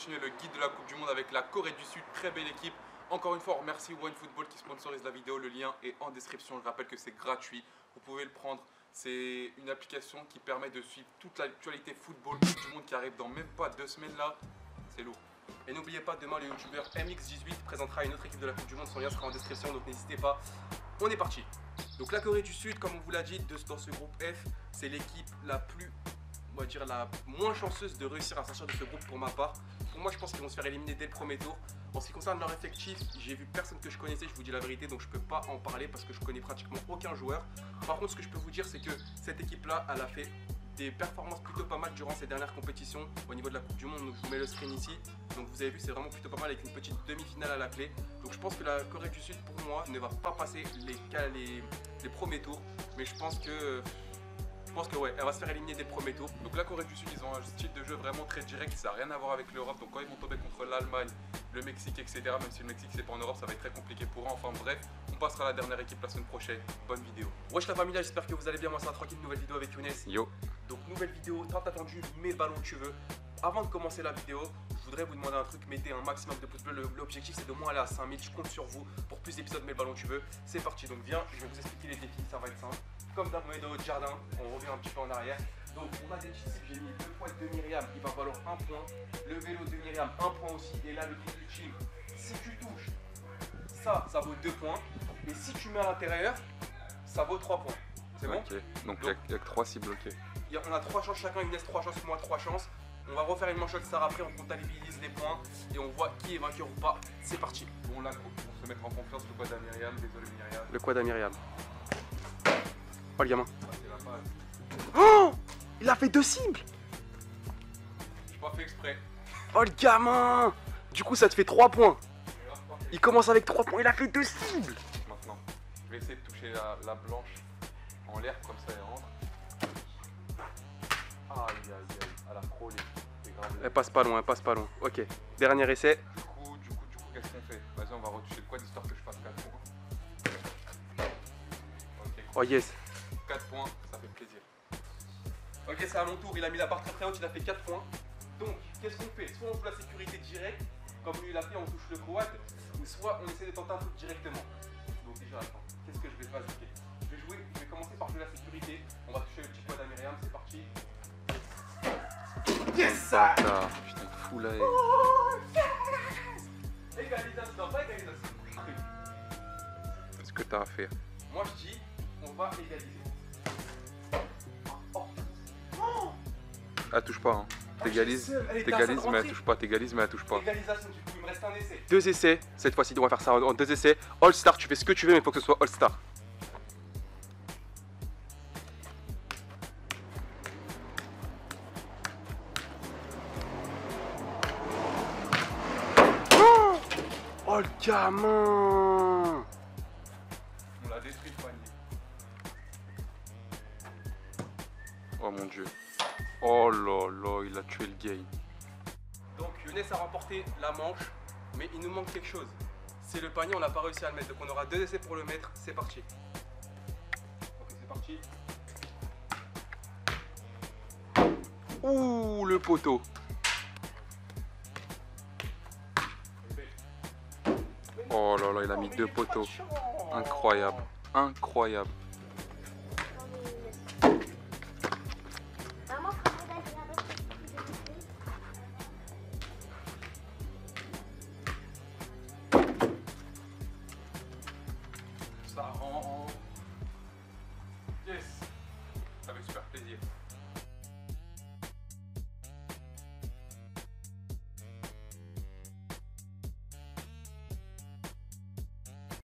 continuer le guide de la Coupe du Monde avec la Corée du Sud, très belle équipe. Encore une fois, on remercie One Football qui sponsorise la vidéo, le lien est en description, je rappelle que c'est gratuit, vous pouvez le prendre. C'est une application qui permet de suivre toute l'actualité football Coupe du Monde qui arrive dans même pas 2 semaines là, c'est lourd. Et n'oubliez pas, demain le youtubeur MX18 présentera une autre équipe de la Coupe du Monde, son lien sera en description, donc n'hésitez pas, on est parti. Donc la Corée du Sud, comme on vous l'a dit, dans ce groupe F, c'est l'équipe la plus, on va dire la moins chanceuse de réussir à sortir de ce groupe pour ma part. Pour moi, je pense qu'ils vont se faire éliminer dès le premier tour. En ce qui concerne leur effectif, j'ai vu personne que je connaissais, je vous dis la vérité, donc je peux pas en parler parce que je connais pratiquement aucun joueur. Par contre, ce que je peux vous dire, c'est que cette équipe-là, elle a fait des performances plutôt pas mal durant ces dernières compétitions au niveau de la Coupe du Monde. Donc je vous mets le screen ici. Donc vous avez vu, c'est vraiment plutôt pas mal avec une petite demi-finale à la clé. Donc je pense que la Corée du Sud, pour moi, ne va pas passer les premiers tours. Mais je pense que ouais, elle va se faire éliminer des premiers tours. Donc la Corée du Sud, ils ont un style de jeu vraiment très direct, ça n'a rien à voir avec l'Europe. Donc quand ils vont tomber contre l'Allemagne, le Mexique, etc. Même si le Mexique c'est pas en Europe, ça va être très compliqué pour eux. Enfin bref, on passera à la dernière équipe la semaine prochaine. Bonne vidéo. Wesh la famille, j'espère que vous allez bien. Moi c'est un tranquille, nouvelle vidéo avec Younes. Yo. Donc nouvelle vidéo, tant attendu, mes ballons tu veux. Avant de commencer la vidéo, je voudrais vous demander un truc, mettez un maximum de pouces bleus, l'objectif c'est de moins aller à 5000, je compte sur vous pour plus d'épisodes mes ballons tu veux. C'est parti, donc viens, je vais vous expliquer les défis, ça va être simple. Comme d'hab, on est dans notre jardin, on revient un petit peu en arrière. Donc on a des chiffres, j'ai mis 2 poids de Myriam qui va valoir 1 point, le vélo de Myriam 1 point aussi, et là le pied ultime, si tu touches, ça vaut 2 points, et si tu mets à l'intérieur, ça vaut 3 points. C'est bon ? Ok, donc il n'y a que 3 cibles, ok. On a 3 chances chacun, Younes 3 chances, moi 3 chances. On va refaire une manche avec Sarah après, on comptabilise les points et on voit qui est vainqueur ou pas. C'est parti. Bon, la coupe pour se mettre en confiance, le quad à Myriam, désolé Myriam. Le quad à Myriam. Oh le gamin. Oh, il a fait 2 cibles. J'ai pas fait exprès. Oh le gamin. Du coup ça te fait 3 points. Il commence avec 3 points, il a fait 2 cibles. Maintenant, je vais essayer de toucher la blanche en l'air comme ça elle rentre. Aïe aïe aïe, elle a frôlé. Elle passe pas loin, elle passe pas loin. Ok, dernier essai. Du coup, qu'est-ce qu'on fait? Vas-y, on va retoucher de quoi d'histoire que je fasse 4 points. Okay. Oh yes. 4 points, ça fait plaisir. Ok, c'est à mon tour, il a mis la barre très très haute, il a fait 4 points. Donc, qu'est-ce qu'on fait? Soit on joue la sécurité directe, comme lui il a fait, on touche le croate, ou soit on essaie de tenter un truc directement. Donc déjà, attends, qu'est-ce que je vais faire? Je vais commencer par jouer la sécurité. On va toucher le petit quad à Myriam, c'est parti. Yes ça. Ah, putain, fou là. Oh, yes. Égalisation, non pas égalisation. Qu'est-ce que t'as à faire? Moi je dis, on va égaliser. Oh, oh. Elle touche pas, hein. T'égalises, mais elle touche pas. T'égalises, mais elle touche pas. Égalisation, du coup, il me reste un essai. 2 essais, cette fois-ci, on va faire ça en 2 essais. All-Star, tu fais ce que tu veux, mais faut que ce soit All-Star. Oh le gamin! On l'a détruit le panier. Oh mon dieu. Oh là là, il a tué le game. Donc Younes a remporté la manche, mais il nous manque quelque chose. C'est le panier, on n'a pas réussi à le mettre. Donc on aura 2 essais pour le mettre, c'est parti. Ok, c'est parti. Ouh, le poteau. Oh là là, il a mis 2 poteaux. Incroyable, incroyable. Ça rend. Yes.